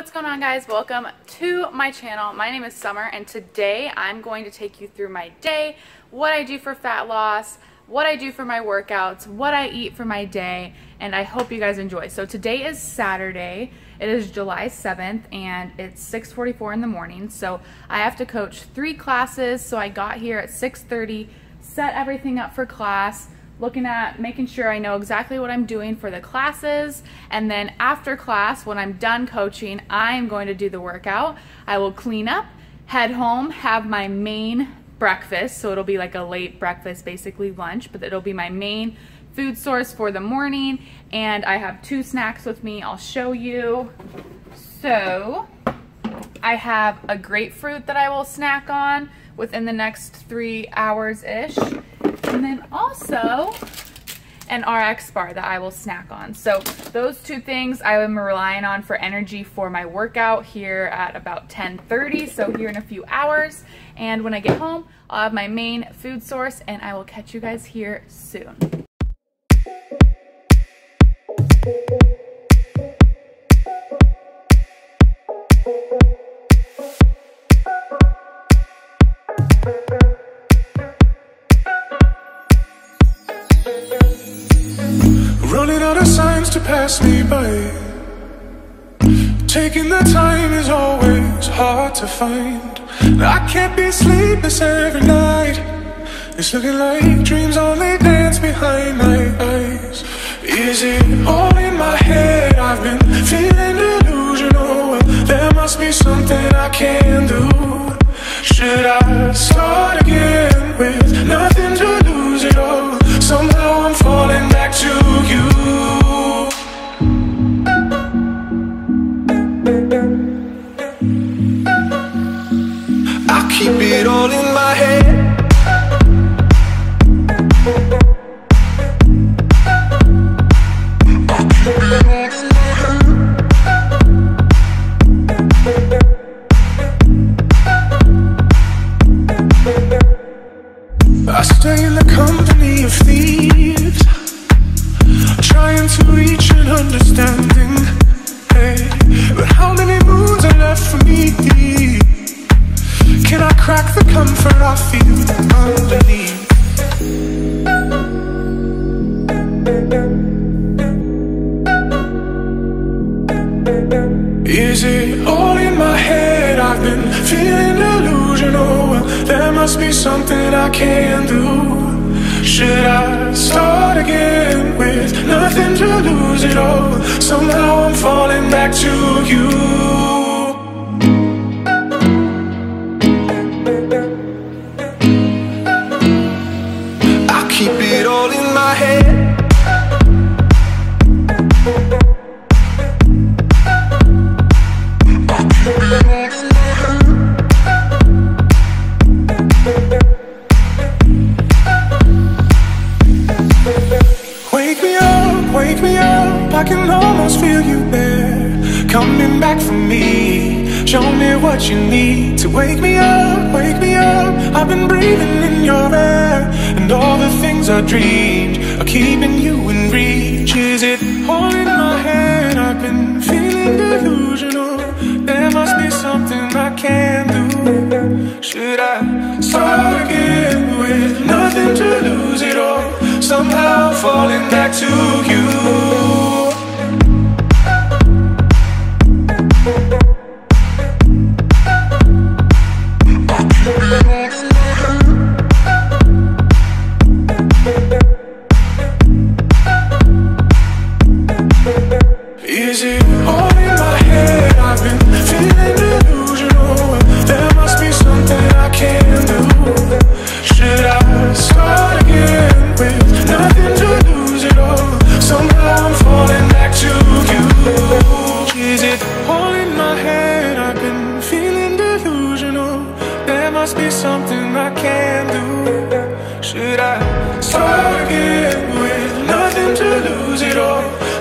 What's going on, guys? Welcome to my channel. My name is Summer, and today I'm going to take you through my day, what I do for fat loss, what I do for my workouts, what I eat for my day, and I hope you guys enjoy. So today is Saturday. It is July 7th, and it's 6:44 in the morning, so I have to coach 3 classes. So I got here at 6:30, set everything up for class, looking at making sure I know exactly what I'm doing for the classes, and then after class, when I'm done coaching, I'm going to do the workout. I will clean up, head home, have my main breakfast, so it'll be like a late breakfast, basically lunch, but it'll be my main food source for the morning, and I have 2 snacks with me. I'll show you. So I have a grapefruit that I will snack on within the next 3 hours-ish. And then also an RX bar that I will snack on. So those 2 things I am relying on for energy for my workout here at about 10:30, so here in a few hours. And when I get home, I'll have my main food source, and I will catch you guys here soon. Pass me by. Taking the time is always hard to find. I can't be sleepless every night. It's looking like dreams only dance behind my eyes. Is it all in my head? I've been feeling delusional. Well, there must be something I can do. Should I start again with nothing to lose at all? Somehow I'm falling back to you. Keep it all in my head. I stay in the company of thieves, trying to reach an understanding. Hey, but how many moons are left for me? Can I crack the comfort I feel underneath? Is it all in my head? I've been feeling delusional. Well, there must be something I can do. Should I start again with nothing to lose at all? Somehow I'm falling back to you. I can almost feel you there, coming back for me. Show me what you need to wake me up, wake me up. I've been breathing in your air, and all the things I dreamed are keeping you in reach. Is it all in my head? I've been feeling delusional. There must be something I can do. Should I start again with nothing to lose at all? Somehow falling back to you.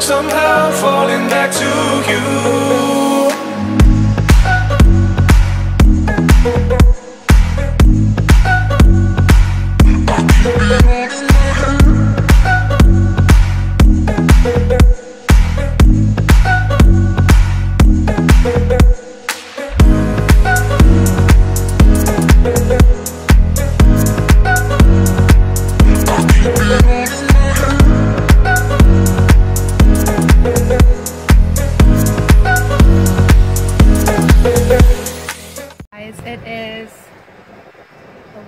Somehow falling back to you.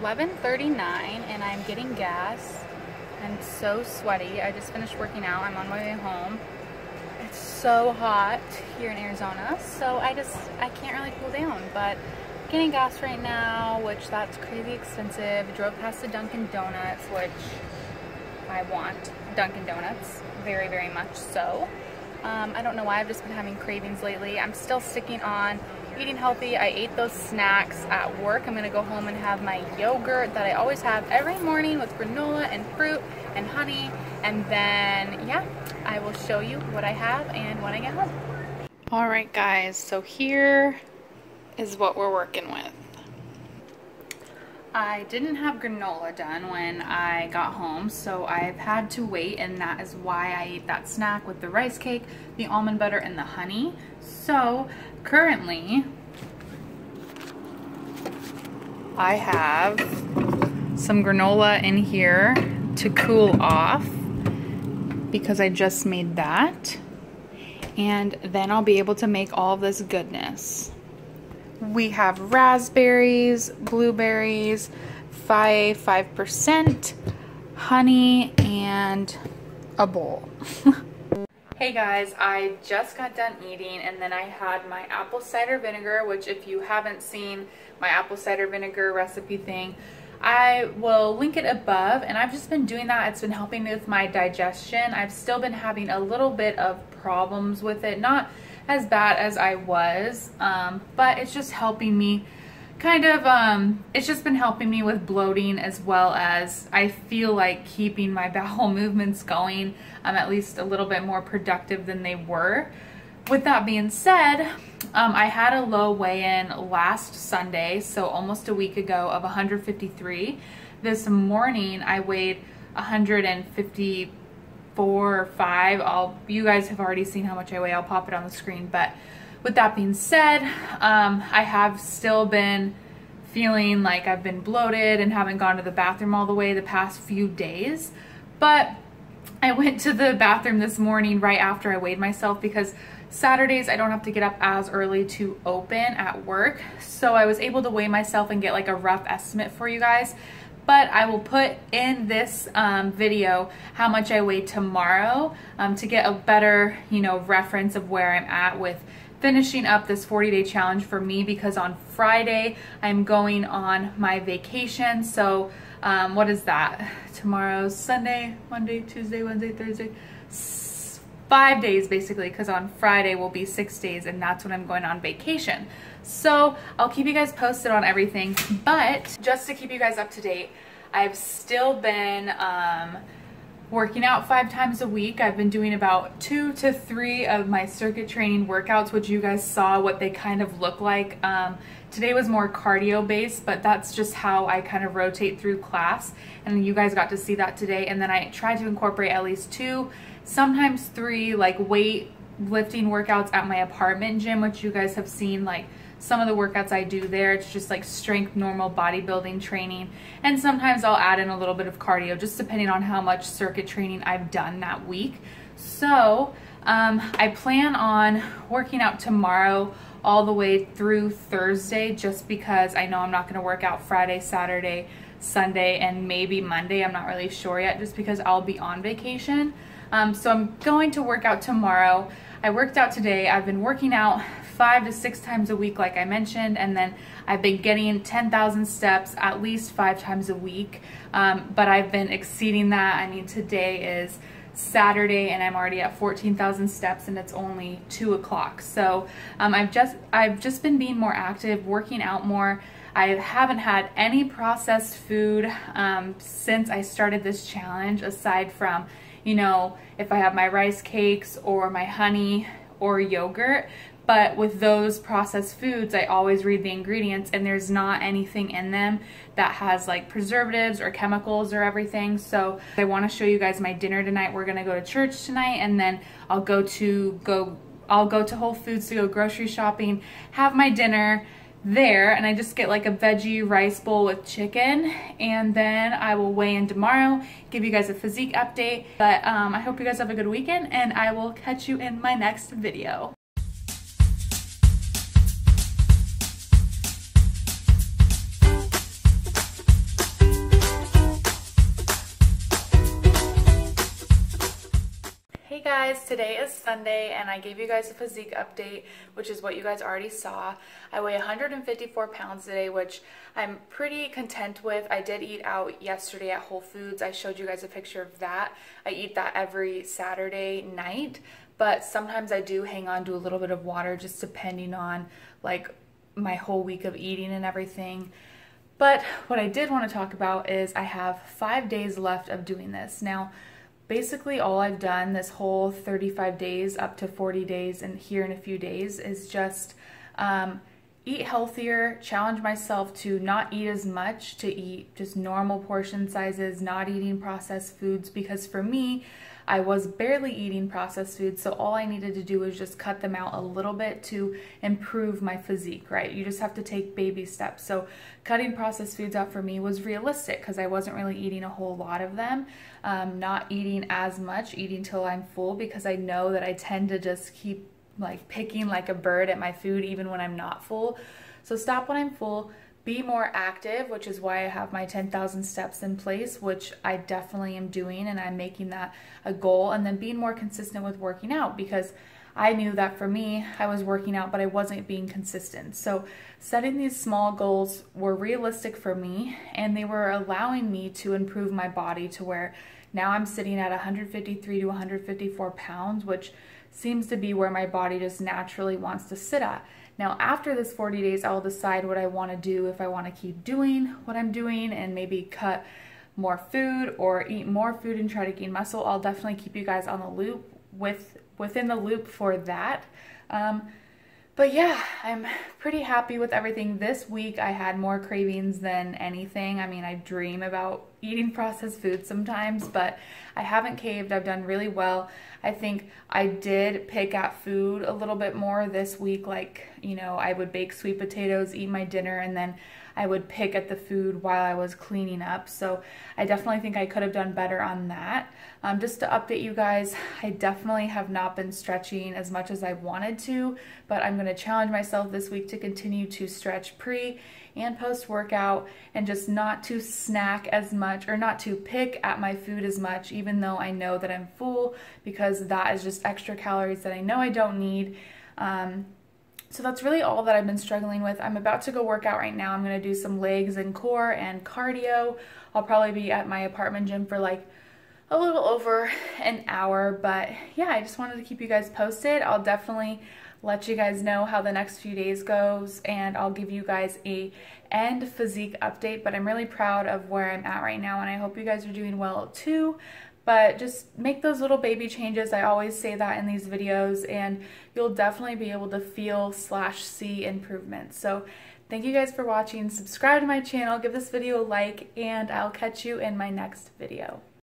11:39 and I'm getting gas. I'm so sweaty. I just finished working out. I'm on my way home. It's so hot here in Arizona, so I can't really cool down, but getting gas right now, which that's crazy expensive. I drove past the Dunkin' Donuts, which I want Dunkin' Donuts very, very much so. I don't know why, I've just been having cravings lately. I'm still sticking on eating healthy. I ate those snacks at work. I'm gonna go home and have my yogurt that I always have every morning with granola and fruit and honey, and then yeah, I will show you what I have and when I get home. All right guys, so here is what we're working with. I didn't have granola done when I got home, so I've had to wait, and that is why I ate that snack with the rice cake, the almond butter, and the honey. So currently, I have some granola in here to cool off because I just made that, and then I'll be able to make all this goodness. We have raspberries, blueberries, 5% honey, and a bowl. Hey guys, I just got done eating, and then I had my apple cider vinegar, which if you haven't seen my apple cider vinegar recipe thing, I will link it above, and I've just been doing that. It's been helping me with my digestion. I've still been having a little bit of problems with it, not as bad as I was, but it's just helping me kind of, it's just been helping me with bloating, as well as I feel like keeping my bowel movements going. I'm at least a little bit more productive than they were. With that being said, I had a low weigh-in last Sunday, so almost a week ago, of 153. This morning I weighed 154 or 5. You guys have already seen how much I weigh. I'll pop it on the screen. But with that being said, I have still been feeling like I've been bloated and haven't gone to the bathroom all the way the past few days. But I went to the bathroom this morning right after I weighed myself, because Saturdays I don't have to get up as early to open at work, so I was able to weigh myself and get like a rough estimate for you guys. But I will put in this video how much I weigh tomorrow to get a better, you know, reference of where I'm at with finishing up this 40-day challenge for me, because on Friday I'm going on my vacation. So what is that? Tomorrow's Sunday, Monday, Tuesday, Wednesday, Thursday. 5 days basically, because on Friday will be 6 days, and that's when I'm going on vacation. So I'll keep you guys posted on everything, but just to keep you guys up to date, I've still been working out 5 times a week. I've been doing about 2 to 3 of my circuit training workouts, which you guys saw what they kind of look like. Today was more cardio based, but that's just how I kind of rotate through class, and you guys got to see that today. And then I try to incorporate at least 2, sometimes 3 like weight lifting workouts at my apartment gym, which you guys have seen like some of the workouts I do there. It's just like strength, normal bodybuilding training, and sometimes I'll add in a little bit of cardio, just depending on how much circuit training I've done that week. So I plan on working out tomorrow all the way through Thursday, just because I know I'm not going to work out Friday, Saturday, Sunday, and maybe Monday. I'm not really sure yet, just because I'll be on vacation. So I'm going to work out tomorrow. I worked out today. I've been working out 5 to 6 times a week, like I mentioned, and then I've been getting 10,000 steps at least 5 times a week, but I've been exceeding that. I mean, today is Saturday and I'm already at 14,000 steps, and it's only 2 o'clock. So I've just been being more active, working out more. I haven't had any processed food since I started this challenge, aside from, you know, if I have my rice cakes or my honey or yogurt. But with those processed foods, I always read the ingredients, and there's not anything in them that has like preservatives or chemicals or everything. So I want to show you guys my dinner tonight. We're gonna go to church tonight, and then I'll go to Whole Foods to go grocery shopping, have my dinner there, and I just get like a veggie rice bowl with chicken, and then I will weigh in tomorrow, give you guys a physique update. But I hope you guys have a good weekend, and I will catch you in my next video. guys, today is Sunday and I gave you guys a physique update, which is what you guys already saw. I weigh 154 pounds today, which I'm pretty content with. I did eat out yesterday at Whole Foods. I showed you guys a picture of that. I eat that every Saturday night, but sometimes I do hang on to a little bit of water just depending on like my whole week of eating and everything. But what I did want to talk about is I have 5 days left of doing this. Now, basically all I've done this whole 35 days up to 40 days and here in a few days is just eat healthier, challenge myself to not eat as much, to eat just normal portion sizes, not eating processed foods, because for me, I was barely eating processed foods, so all I needed to do was just cut them out a little bit to improve my physique, right? You just have to take baby steps. So cutting processed foods out for me was realistic because I wasn't really eating a whole lot of them, not eating as much, eating till I'm full, because I know that I tend to just keep like picking like a bird at my food even when I'm not full. So stop when I'm full, be more active, which is why I have my 10,000 steps in place, which I definitely am doing, and I'm making that a goal, and then being more consistent with working out, because I knew that for me, I was working out, but I wasn't being consistent. So setting these small goals were realistic for me, and they were allowing me to improve my body to where now I'm sitting at 153 to 154 pounds, which seems to be where my body just naturally wants to sit at. Now, after this 40 days, I'll decide what I want to do, if I want to keep doing what I'm doing and maybe cut more food or eat more food and try to gain muscle. I'll definitely keep you guys on the loop within the loop for that. But yeah, I'm pretty happy with everything. This week I had more cravings than anything. I mean, I dream about eating processed food sometimes, but I haven't caved. I've done really well. I think I did pick at food a little bit more this week. Like, you know, I would bake sweet potatoes, eat my dinner, and then I would pick at the food while I was cleaning up. So I definitely think I could have done better on that. Just to update you guys, I definitely have not been stretching as much as I wanted to, but I'm going to challenge myself this week to continue to stretch pre and post workout, and just not to snack as much or not to pick at my food as much, even though I know that I'm full, because that is just extra calories that I know I don't need. So that's really all that I've been struggling with. I'm about to go work out right now. I'm going to do some legs and core and cardio. I'll probably be at my apartment gym for like a little over an hour, but yeah, I just wanted to keep you guys posted. I'll definitely let you guys know how the next few days goes, and I'll give you guys a end physique update, but I'm really proud of where I'm at right now, and I hope you guys are doing well too. But just make those little baby changes. I always say that in these videos, and you'll definitely be able to feel/see improvements. So thank you guys for watching. Subscribe to my channel, give this video a like, and I'll catch you in my next video.